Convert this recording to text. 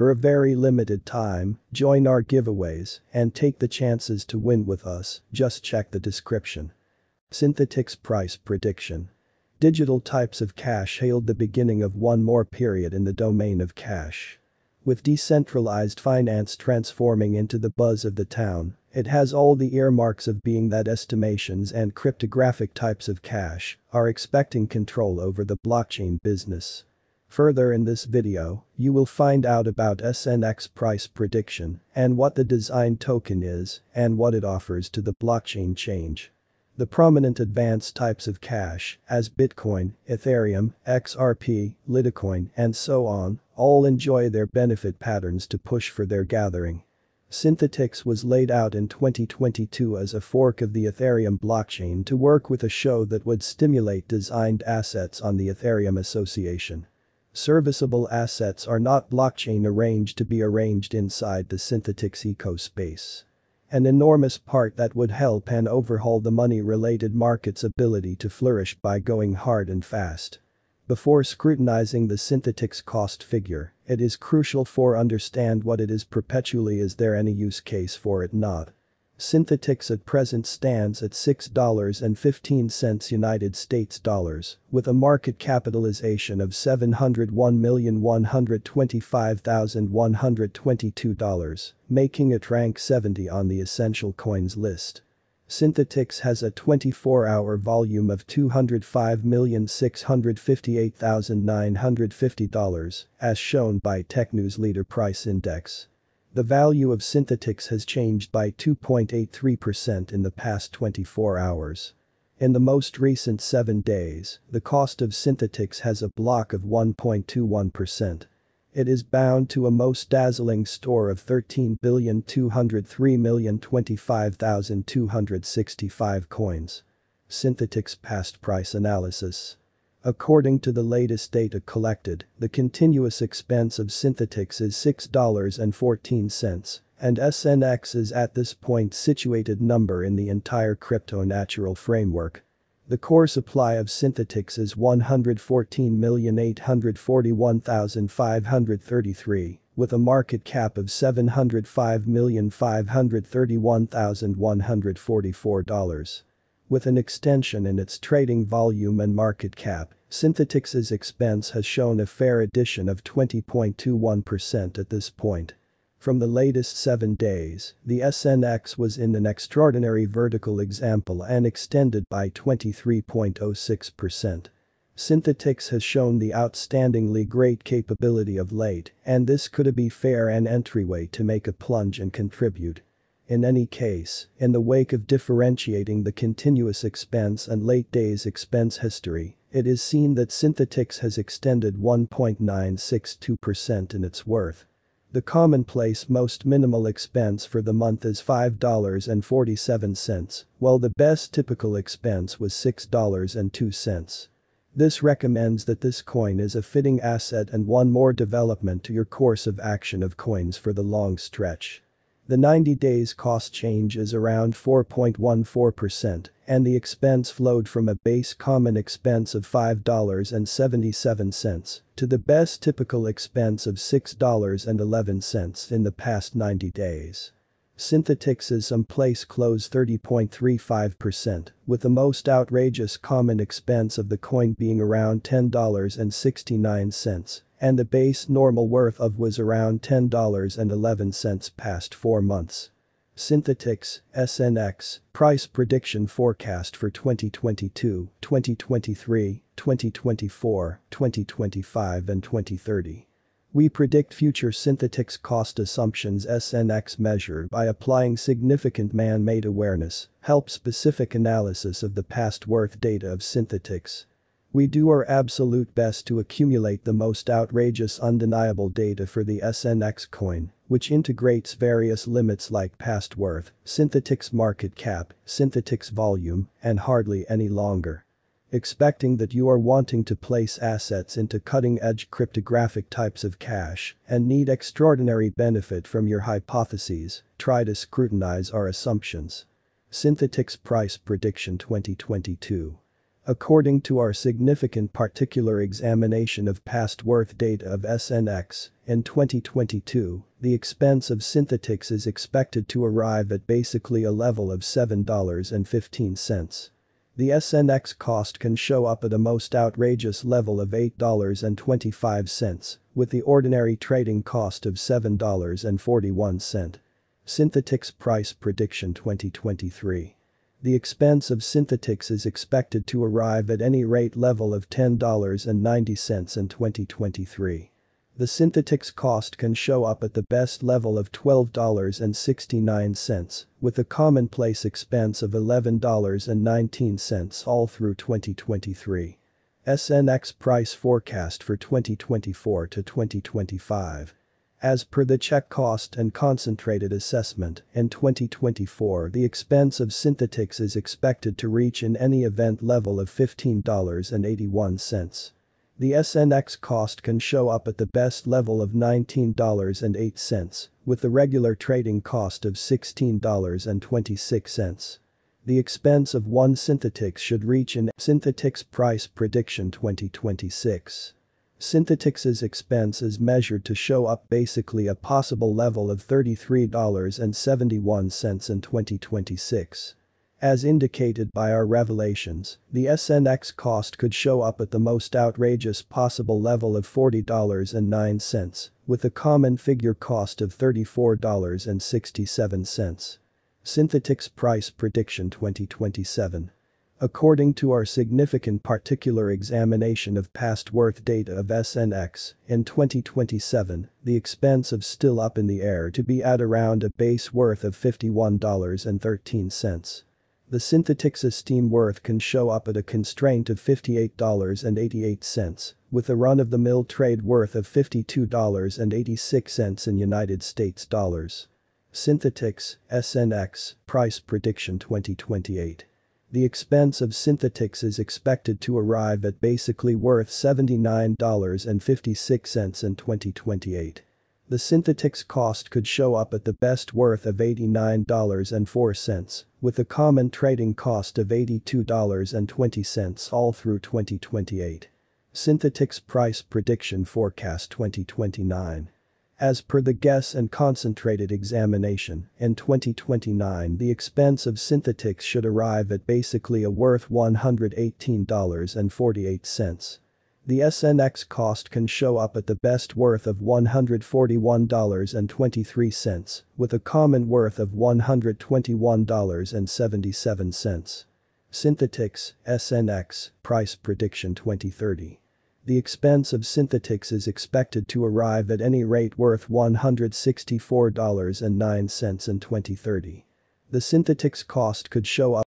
for a very limited time, join our giveaways and take the chances to win with us, just check the description. Synthetix price prediction. Digital types of cash hailed the beginning of one more period in the domain of cash. With decentralized finance transforming into the buzz of the town, it has all the earmarks of being that estimations and cryptographic types of cash are expecting control over the blockchain business. Further in this video, you will find out about SNX price prediction and what the design token is and what it offers to the blockchain change. The prominent advanced types of cash, as Bitcoin, Ethereum, XRP, Litecoin, and so on, all enjoy their benefit patterns to push for their gathering. Synthetix was laid out in 2022 as a fork of the Ethereum blockchain to work with a show that would stimulate designed assets on the Ethereum Association. Serviceable assets are not blockchain arranged to be arranged inside the Synthetix ecospace. An enormous part that would help and overhaul the money-related market's ability to flourish by going hard and fast. Before scrutinizing the Synthetix cost figure, it is crucial for understand what it is perpetually is there any use case for it not. Synthetix at present stands at $6.15 United States dollars, with a market capitalization of $701,125,122, making it rank 70 on the essential coins list. Synthetix has a 24-hour volume of $205,658,950, as shown by Tech News Leader Price Index. The value of Synthetix has changed by 2.83% in the past 24 hours. In the most recent 7 days, the cost of Synthetix has a block of 1.21%. It is bound to a most dazzling store of 13,203,025,265 coins. Synthetix past price analysis. According to the latest data collected, the continuous expense of Synthetix is $6.14, and SNX is at this point situated number in the entire crypto natural framework. The core supply of Synthetix is 114,841,533, with a market cap of $705,531,144. With an extension in its trading volume and market cap, Synthetix's expense has shown a fair addition of 20.21% at this point. From the latest 7 days, the SNX was in an extraordinary vertical example and extended by 23.06%. Synthetix has shown the outstandingly great capability of late, and this could be fair an entryway to make a plunge and contribute. In any case, in the wake of differentiating the continuous expense and late days expense history, it is seen that Synthetix has extended 1.962% in its worth. The commonplace most minimal expense for the month is $5.47, while the best typical expense was $6.02. This recommends that this coin is a fitting asset and one more development to your course of action of coins for the long stretch. The 90 days cost change is around 4.14%, and the expense flowed from a base common expense of $5.77 to the best typical expense of $6.11 in the past 90 days. Synthetix's someplace close 30.35%, with the most outrageous common expense of the coin being around $10.69, and the base normal worth of was around $10.11 past 4 months. Synthetix, SNX, price prediction forecast for 2022, 2023, 2024, 2025 and 2030. We predict future Synthetix cost assumptions SNX measured by applying significant man-made awareness, help specific analysis of the past worth data of Synthetix. We do our absolute best to accumulate the most outrageous undeniable data for the SNX coin, which integrates various limits like past worth, Synthetix market cap, Synthetix volume, and hardly any longer. Expecting that you are wanting to place assets into cutting-edge cryptographic types of cash and need extraordinary benefit from your hypotheses, try to scrutinize our assumptions. Synthetix price prediction 2022. According to our significant particular examination of past worth data of SNX, in 2022, the expense of Synthetix is expected to arrive at basically a level of $7.15. The SNX cost can show up at a most outrageous level of $8.25, with the ordinary trading cost of $7.41. Synthetix Price Prediction 2023. The expense of Synthetix is expected to arrive at any rate level of $10.90 in 2023. The Synthetix cost can show up at the best level of $12.69, with a commonplace expense of $11.19 all through 2023. SNX price forecast for 2024 to 2025. As per the check cost and concentrated assessment, in 2024 the expense of Synthetix is expected to reach in any event level of $15.81. The SNX cost can show up at the best level of $19.08, with the regular trading cost of $16.26. The expense of one Synthetix should reach in Synthetix Price Prediction 2026. Synthetix's expense is measured to show up basically a possible level of $33.71 in 2026. As indicated by our revelations, the SNX cost could show up at the most outrageous possible level of $40.09, with a common figure cost of $34.67. Synthetix Price Prediction 2027. According to our significant particular examination of past worth data of SNX, in 2027, the expense of still up in the air to be at around a base worth of $51.13. The Synthetix esteem worth can show up at a constraint of $58.88, with a run-of-the-mill trade worth of $52.86 in United States dollars. Synthetix, SNX, Price Prediction 2028. The expense of Synthetix is expected to arrive at basically worth $79.56 in 2028. The Synthetix cost could show up at the best worth of $89.04, with a common trading cost of $82.20 all through 2028. Synthetix Price Prediction Forecast 2029. As per the guess and concentrated examination, in 2029 the expense of Synthetix should arrive at basically a worth $118.48. The SNX cost can show up at the best worth of $141.23, with a common worth of $121.77. Synthetix, SNX, Price Prediction 2030. The expense of Synthetix is expected to arrive at any rate worth $164.09 in 2030. The Synthetix cost could show up